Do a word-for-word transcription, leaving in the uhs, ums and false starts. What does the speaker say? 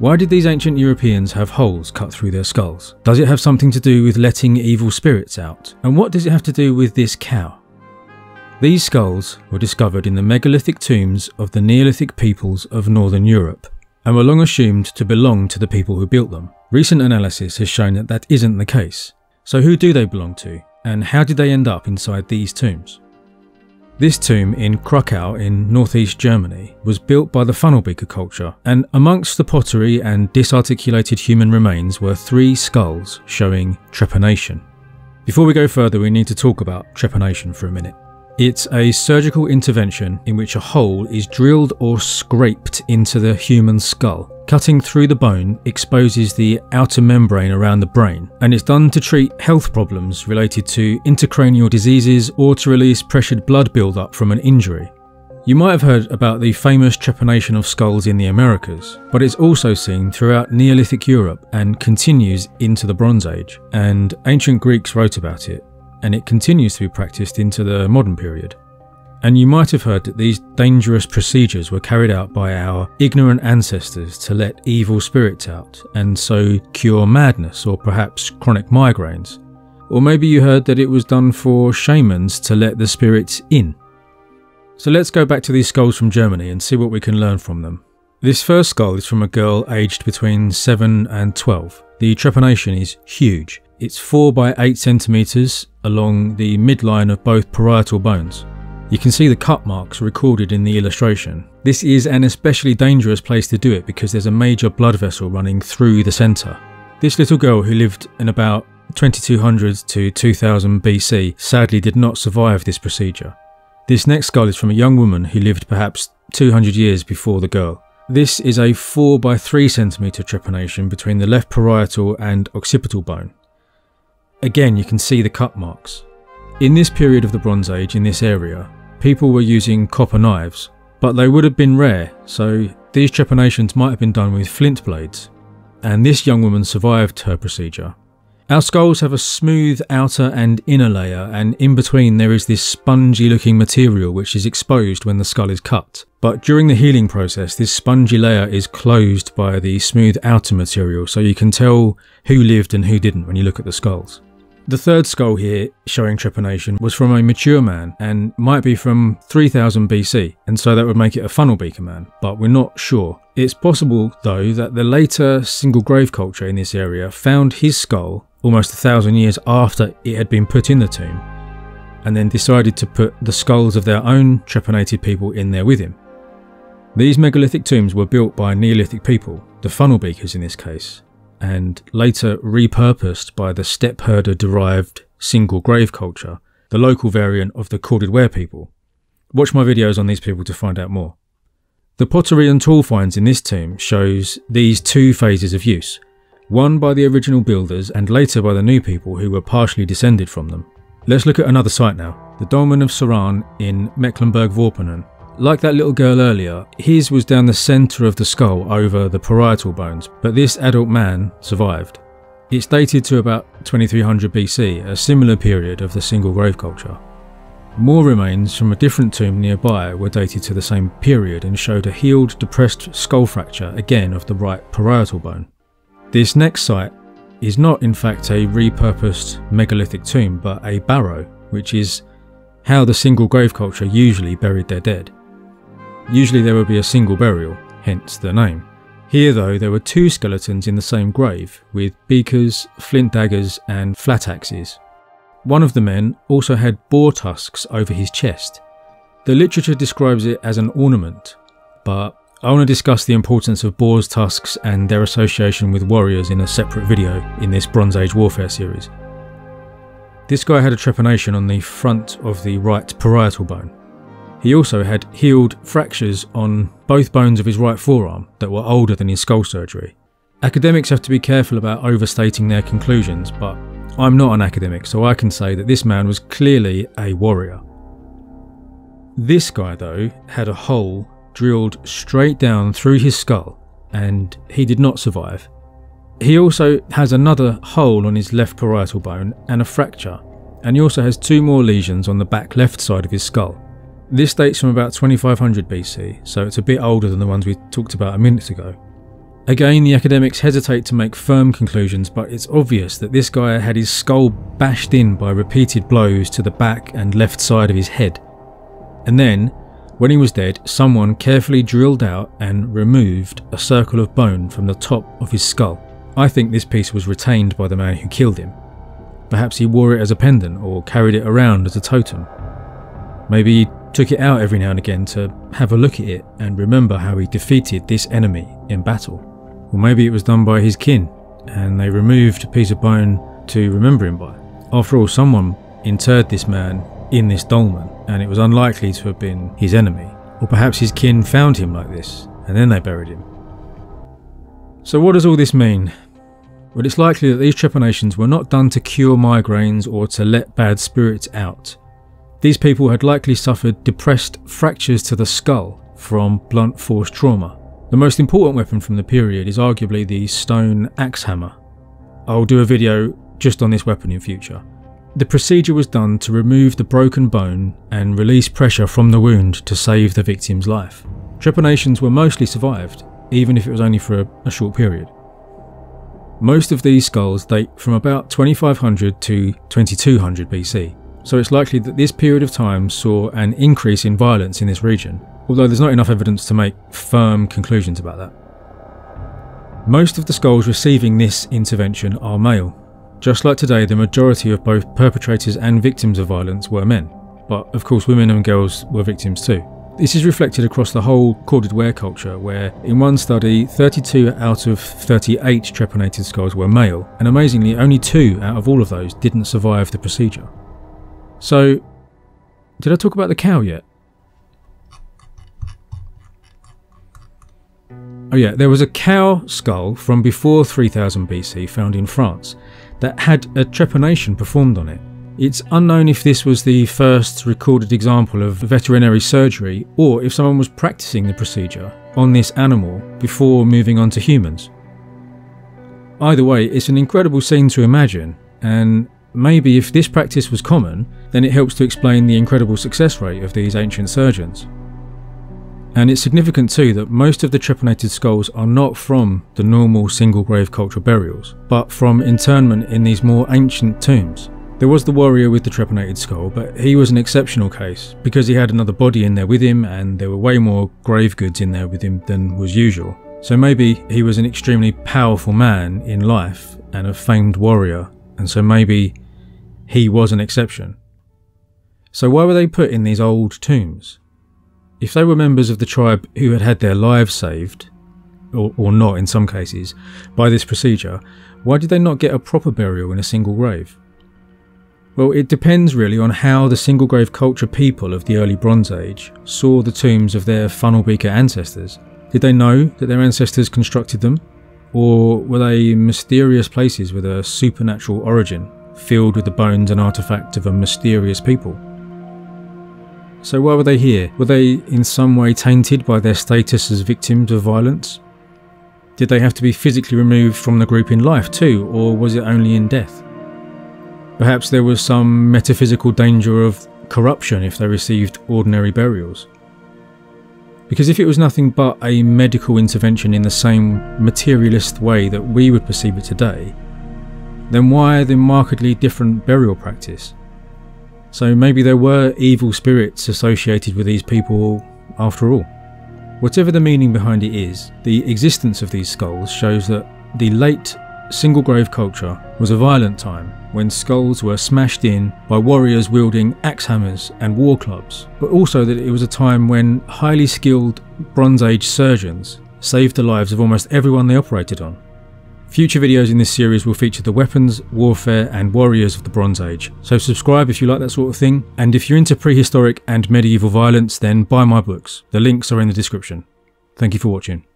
Why did these ancient Europeans have holes cut through their skulls? Does it have something to do with letting evil spirits out? And what does it have to do with this cow? These skulls were discovered in the megalithic tombs of the Neolithic peoples of Northern Europe, and were long assumed to belong to the people who built them. Recent analysis has shown that that isn't the case. So who do they belong to, and how did they end up inside these tombs? This tomb in Crucow in northeast Germany was built by the Funnelbeaker culture, and amongst the pottery and disarticulated human remains were three skulls showing trepanation. Before we go further, we need to talk about trepanation for a minute. It's a surgical intervention in which a hole is drilled or scraped into the human skull. Cutting through the bone exposes the outer membrane around the brain, and it's done to treat health problems related to intracranial diseases or to release pressured blood buildup from an injury. You might have heard about the famous trepanation of skulls in the Americas, but it's also seen throughout Neolithic Europe and continues into the Bronze Age, and ancient Greeks wrote about it, and it continues to be practiced into the modern period. And you might have heard that these dangerous procedures were carried out by our ignorant ancestors to let evil spirits out and so cure madness or perhaps chronic migraines. Or maybe you heard that it was done for shamans to let the spirits in. So let's go back to these skulls from Germany and see what we can learn from them. This first skull is from a girl aged between seven and twelve. The trepanation is huge. It's four by eight centimeters along the midline of both parietal bones. You can see the cut marks recorded in the illustration. This is an especially dangerous place to do it because there's a major blood vessel running through the centre. This little girl, who lived in about twenty-two hundred to two thousand B C, sadly did not survive this procedure. This next skull is from a young woman who lived perhaps two hundred years before the girl. This is a four by three centimeter trepanation between the left parietal and occipital bone. Again, you can see the cut marks. In this period of the Bronze Age in this area, people were using copper knives, but they would have been rare, so these trepanations might have been done with flint blades, and this young woman survived her procedure. Our skulls have a smooth outer and inner layer, and in between there is this spongy looking material which is exposed when the skull is cut, but during the healing process this spongy layer is closed by the smooth outer material, so you can tell who lived and who didn't when you look at the skulls. The third skull here, showing trepanation, was from a mature man and might be from three thousand B C, and so that would make it a Funnelbeaker man, but we're not sure. It's possible, though, that the later single grave culture in this area found his skull almost a thousand years after it had been put in the tomb, and then decided to put the skulls of their own trepanated people in there with him. These megalithic tombs were built by Neolithic people, the Funnelbeakers in this case, and later repurposed by the steppe herder derived single grave culture, the local variant of the Corded Ware people. Watch my videos on these people to find out more. The pottery and tool finds in this tomb shows these two phases of use, one by the original builders and later by the new people who were partially descended from them. Let's look at another site now, the Dolmen of Serran in Mecklenburg-Vorpommern. Like that little girl earlier, his was down the centre of the skull over the parietal bones, but this adult man survived. It's dated to about twenty-three hundred B C, a similar period of the single grave culture. More remains from a different tomb nearby were dated to the same period and showed a healed, depressed skull fracture, again of the right parietal bone. This next site is not in fact a repurposed megalithic tomb, but a barrow, which is how the single grave culture usually buried their dead. Usually there would be a single burial, hence the name. Here though there were two skeletons in the same grave, with beakers, flint daggers and flat axes. One of the men also had boar tusks over his chest. The literature describes it as an ornament, but I want to discuss the importance of boar's tusks and their association with warriors in a separate video in this Bronze Age warfare series. This guy had a trepanation on the front of the right parietal bone. He also had healed fractures on both bones of his right forearm that were older than his skull surgery. Academics have to be careful about overstating their conclusions, but I'm not an academic, so I can say that this man was clearly a warrior. This guy, though, had a hole drilled straight down through his skull, and he did not survive. He also has another hole on his left parietal bone and a fracture, and he also has two more lesions on the back left side of his skull. This dates from about twenty-five hundred B C, so it's a bit older than the ones we talked about a minute ago. Again, the academics hesitate to make firm conclusions, but it's obvious that this guy had his skull bashed in by repeated blows to the back and left side of his head. And then, when he was dead, someone carefully drilled out and removed a circle of bone from the top of his skull. I think this piece was retained by the man who killed him. Perhaps he wore it as a pendant or carried it around as a totem. Maybe he took it out every now and again to have a look at it and remember how he defeated this enemy in battle. Or maybe it was done by his kin and they removed a piece of bone to remember him by. After all, someone interred this man in this dolmen and it was unlikely to have been his enemy. Or perhaps his kin found him like this and then they buried him. So what does all this mean? Well, it's likely that these trepanations were not done to cure migraines or to let bad spirits out. These people had likely suffered depressed fractures to the skull from blunt force trauma. The most important weapon from the period is arguably the stone axe hammer. I'll do a video just on this weapon in future. The procedure was done to remove the broken bone and release pressure from the wound to save the victim's life. Trepanations were mostly survived, even if it was only for a, a short period. Most of these skulls date from about twenty-five hundred to twenty-two hundred B C, so it's likely that this period of time saw an increase in violence in this region, although there's not enough evidence to make firm conclusions about that. Most of the skulls receiving this intervention are male. Just like today, the majority of both perpetrators and victims of violence were men, but of course women and girls were victims too. This is reflected across the whole corded ware culture, where in one study thirty-two out of thirty-eight trepanated skulls were male, and amazingly only two out of all of those didn't survive the procedure. So, did I talk about the cow yet? Oh yeah, there was a cow skull from before three thousand B C found in France that had a trepanation performed on it. It's unknown if this was the first recorded example of veterinary surgery or if someone was practicing the procedure on this animal before moving on to humans. Either way, it's an incredible scene to imagine, and maybe if this practice was common, then it helps to explain the incredible success rate of these ancient surgeons. And it's significant too that most of the trepanated skulls are not from the normal single grave cultural burials, but from internment in these more ancient tombs. There was the warrior with the trepanated skull, but he was an exceptional case because he had another body in there with him and there were way more grave goods in there with him than was usual. So maybe he was an extremely powerful man in life and a famed warrior, and so maybe he was an exception. So why were they put in these old tombs? If they were members of the tribe who had had their lives saved, or, or not in some cases, by this procedure, why did they not get a proper burial in a single grave? Well, it depends really on how the single grave culture people of the early Bronze Age saw the tombs of their Funnelbeaker ancestors. Did they know that their ancestors constructed them? Or were they mysterious places with a supernatural origin, filled with the bones and artifact of a mysterious people? So why were they here? Were they in some way tainted by their status as victims of violence? Did they have to be physically removed from the group in life too, or was it only in death? Perhaps there was some metaphysical danger of corruption if they received ordinary burials. Because if it was nothing but a medical intervention in the same materialist way that we would perceive it today, then why the markedly different burial practice? So maybe there were evil spirits associated with these people after all. Whatever the meaning behind it is, the existence of these skulls shows that the late single grave culture was a violent time when skulls were smashed in by warriors wielding axe hammers and war clubs, but also that it was a time when highly skilled Bronze Age surgeons saved the lives of almost everyone they operated on. Future videos in this series will feature the weapons, warfare and warriors of the Bronze Age, so subscribe if you like that sort of thing, and if you're into prehistoric and medieval violence then buy my books. The links are in the description. Thank you for watching.